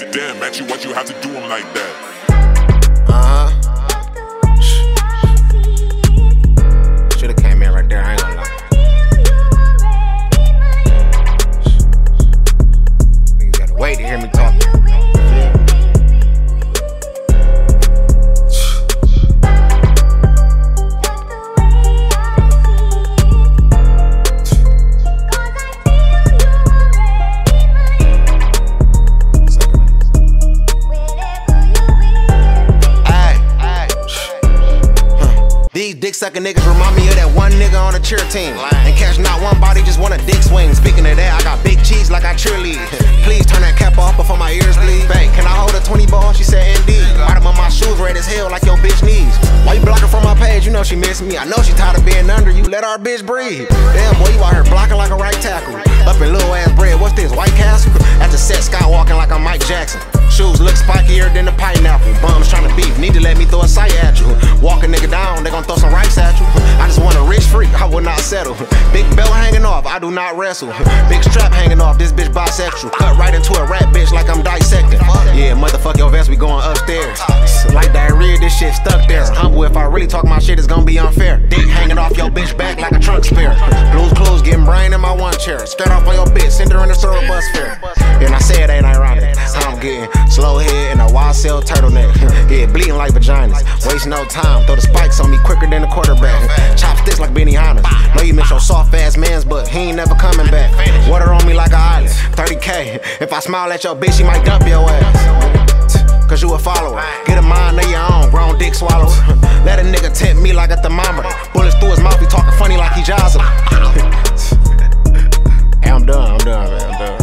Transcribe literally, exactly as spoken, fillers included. to damn at you, what you have to do them like that. Uh-huh. Shoulda came in right there, I ain't gonna lie. Niggas gotta wait to hear me talk. These dick-sucking niggas remind me of that one nigga on a cheer team. And catch not one body, just want a dick swing. Speaking of that, I got big cheese like I cheerlead. Please turn that cap off before my ears bleed. Bang, can I hold a twenty ball? She said indeed. Bottom of my shoes red as hell like your bitch knees. Why you blocking from my page? You know she miss me. I know she tired of being under you. Let our bitch breathe. Damn, boy, you out here blocking like a right tackle. Up in little ass bread, what's this, White Castle? At the set, skywalking like I'm Mike Jackson. Shoes look spikier than a pineapple. Bums trying to beef, need to let me throw a sight at you. Walk a nigga down, they gon' throw some rice at you. I just want a rich freak, I will not settle. Big belt hanging off, I do not wrestle. Big strap hanging off, this bitch bisexual. Cut right into a rat bitch like I'm dissecting. Yeah, motherfuck your vest, we going upstairs. Like diarrhea, this shit stuck there. Humble, if I really talk my shit, it's gonna be unfair. Dick hanging off your bitch back like a trunk spare. Blues clues, getting brain in my one chair. Straight off on your bitch, send her in the circle bus fare. And I say it ain't ironic, I'm getting slow head and a wild cell turtleneck. Yeah, bleeding like vaginas. Waste no time, throw the spikes on me quicker than the quarterback. Chopsticks like Benny Hannes. Know you miss your soft ass man's, but he ain't never coming back. Water on me like an island, thirty K. If I smile at your bitch, she might dump your ass. Cause you a follower, get a mind of your own, grown dick swallower. Let a nigga tempt me like a thermometer. Bullets through his mouth, he talking funny like he jostled. Hey, I'm done, I'm done, man, I'm done.